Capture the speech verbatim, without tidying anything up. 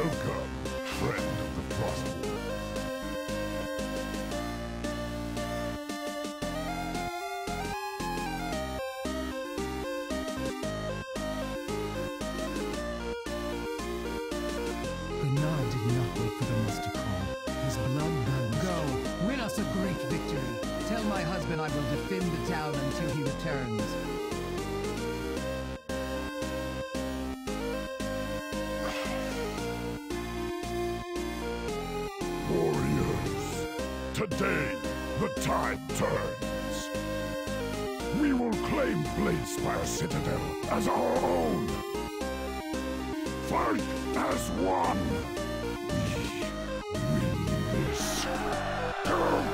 Welcome, friend of the prosperous. Renan did not wait for the muster call. His blood burned. Go, win us a great victory. Tell my husband I will defend the town until he returns. Today, the tide turns. We will claim Bladespire Citadel as our own. Fight as one. We win this.